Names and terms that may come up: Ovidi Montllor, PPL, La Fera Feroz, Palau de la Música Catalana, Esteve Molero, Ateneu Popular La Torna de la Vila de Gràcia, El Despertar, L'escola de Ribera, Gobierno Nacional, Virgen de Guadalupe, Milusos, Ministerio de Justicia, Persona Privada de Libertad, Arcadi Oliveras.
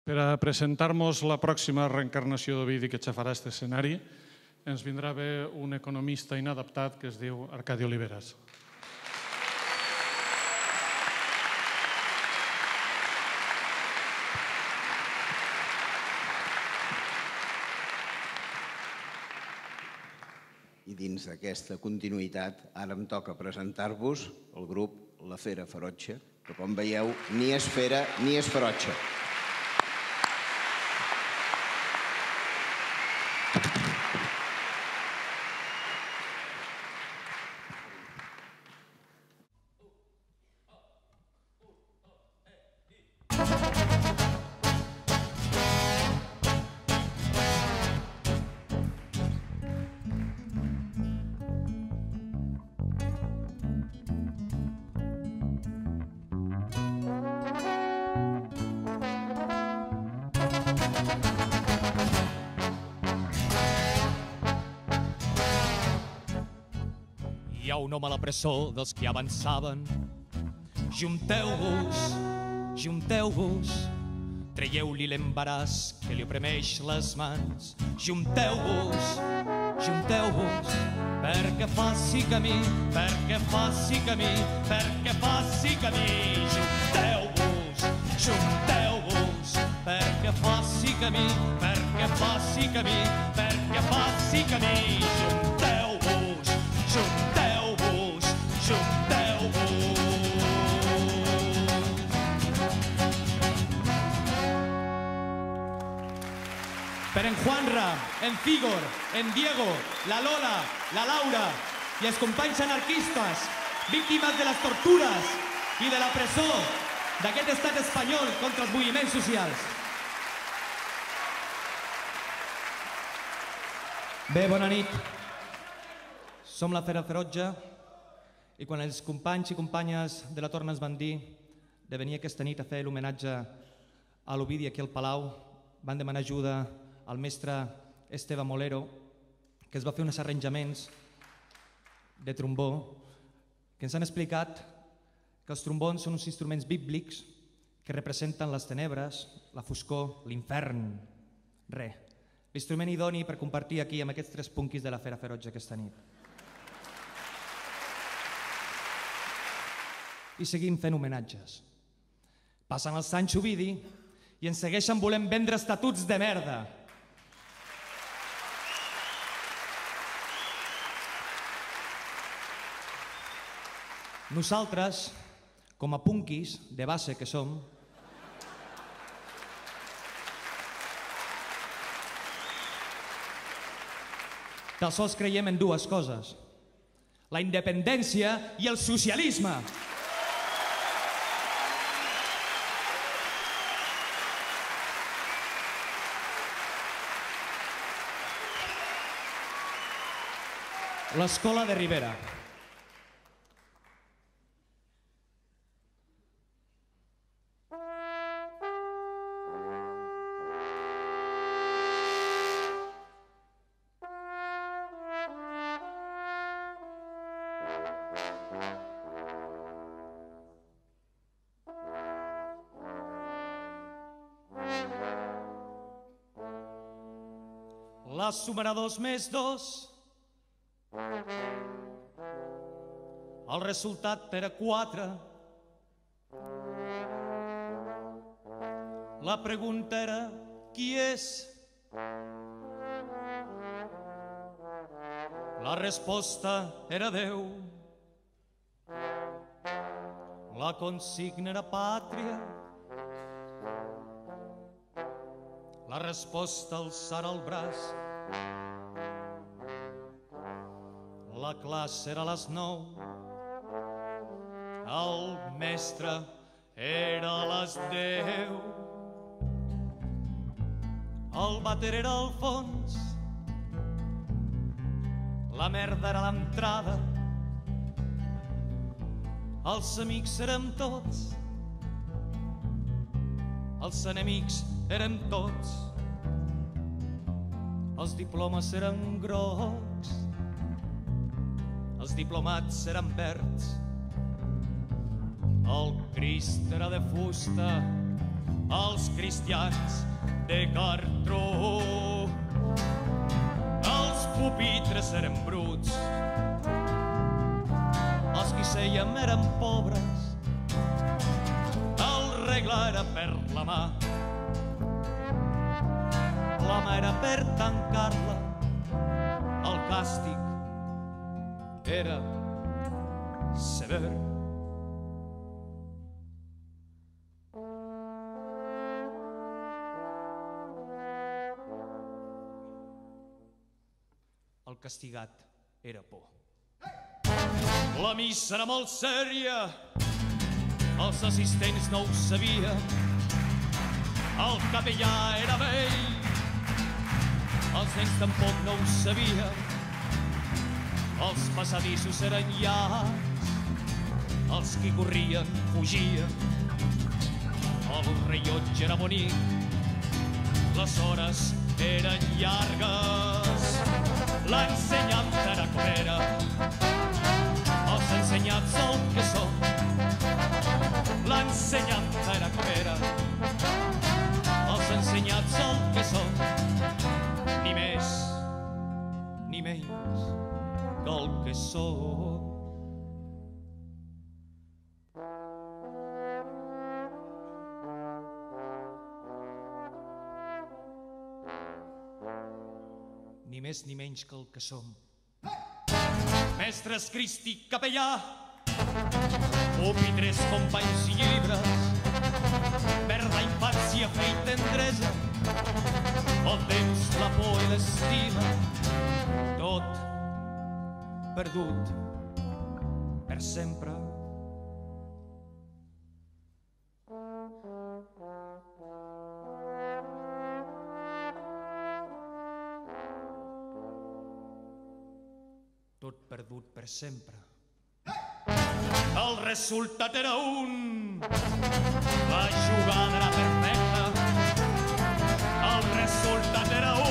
Per a presentar-nos la pròxima reencarnació d'Ovidi que aixafarà aquest escenari, ens vindrà bé un economista inadaptat que es diu Arcadi Oliveras. I dins d'aquesta continuïtat, ara em toca presentar-vos el grup La Fera Feroz, que com veieu ni és fera ni és feroz. Hi ha un home a la presó dels que avançaven. Junteu-vos, junteu-vos, traieu-li l'embaràs que li oprimeix les mans. Junteu-vos, junteu-vos, perquè faci camí, perquè faci camí, perquè faci camí. Junteu-vos, junteu-vos, perquè faci camí, perquè faci camí, perquè faci camí. Junteu-vos, junteu-vos, per en Juanra, en Fígor, en Diego, la Lola, la Laura i els companys anarquistes, víctimes de les tortures i de la presó d'aquest estat espanyol contra els moviments socials. Bé, bona nit. Som la Fera Feroz i quan els companys i companyes de la Torna ens van dir de venir aquesta nit a fer l'homenatge a l'Ovidi aquí al Palau, van demanar ajuda al mestre Esteve Molero, que es va fer uns arranjaments de trombó, que ens han explicat que els trombons són uns instruments bíblics que representen les tenebres, la foscor, l'infern. Re, l'instrument idoni per compartir aquí amb aquests tres punquis de la Fera Feroz aquesta nit. I seguim fent homenatges. Passen els anys, Ovidi, i ens segueixen volent vendre estatuts de merda. Nosaltres, com a punquis de base que som, tan sols creiem en dues coses: la independència i el socialisme. L'escola de Rivera. La sumarà 2 més 2. El resultat era 4. La pregunta era: qui és? La resposta era Déu. La consigna era pàtria. La resposta alçarà el braç. La classe era a les 9. El mestre era a les 10. El vàter era al fons. La merda era a l'entrada. Els amics érem tots. Els enemics érem tots. Els diplomes eren grocs. Els diplomats eren verds. El Crist era de fusta, als cristians de cartró. Els pupitres eren bruts, els qui seiem eren pobres, el regla era per la mà, la mà era per tancar-la, el càstig era sever. El castigat era por. La missa era molt sèria, els assistents no ho sabien, el capellà era vell, els nens tampoc no ho sabien, els passadissos eren llargs, els qui corrien fugien, el rellotge era bonic, les hores eren llargues, l'ensenyat era com era, els ensenyats el que són, l'ensenyat era com era, els ensenyats el que són, ni més ni menys que el que són. Ni més ni menys que el que som. Mestres, Cristi, capellà, pupitres, companys i llibres, verda, infància, fe i tendresa, el temps, la por i l'estima, tot perdut per sempre. Tot perdut per sempre. El resultat era un, la jugada era perfecta, el resultat era un.